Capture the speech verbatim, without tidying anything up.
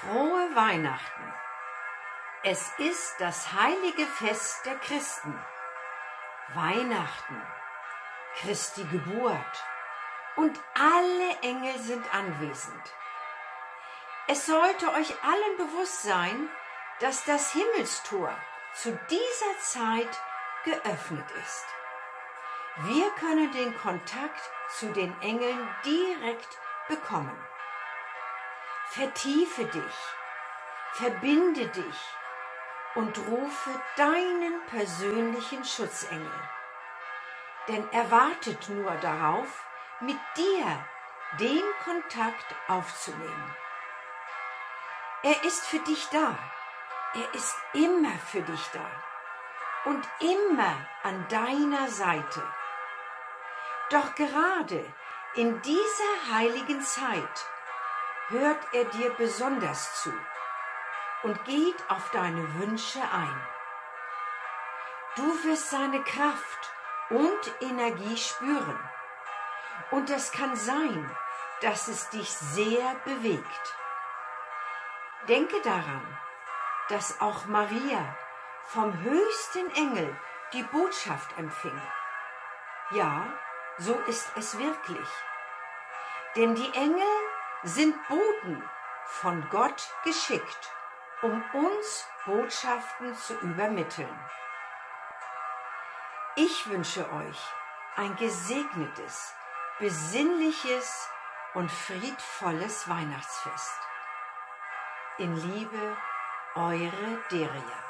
Frohe Weihnachten! Es ist das heilige Fest der Christen. Weihnachten, Christi Geburt, und alle Engel sind anwesend. Es sollte euch allen bewusst sein, dass das Himmelstor zu dieser Zeit geöffnet ist. Wir können den Kontakt zu den Engeln direkt bekommen. Vertiefe dich, verbinde dich und rufe deinen persönlichen Schutzengel. Denn er wartet nur darauf, mit dir den Kontakt aufzunehmen. Er ist für dich da. Er ist immer für dich da und immer an deiner Seite. Doch gerade in dieser heiligen Zeit hört er dir besonders zu und geht auf deine Wünsche ein. Du wirst seine Kraft und Energie spüren. Und es kann sein, dass es dich sehr bewegt. Denke daran, dass auch Maria vom höchsten Engel die Botschaft empfing. Ja, so ist es wirklich. Denn die Engel sind Boten, von Gott geschickt, um uns Botschaften zu übermitteln. Ich wünsche euch ein gesegnetes, besinnliches und friedvolles Weihnachtsfest. In Liebe, eure Deria.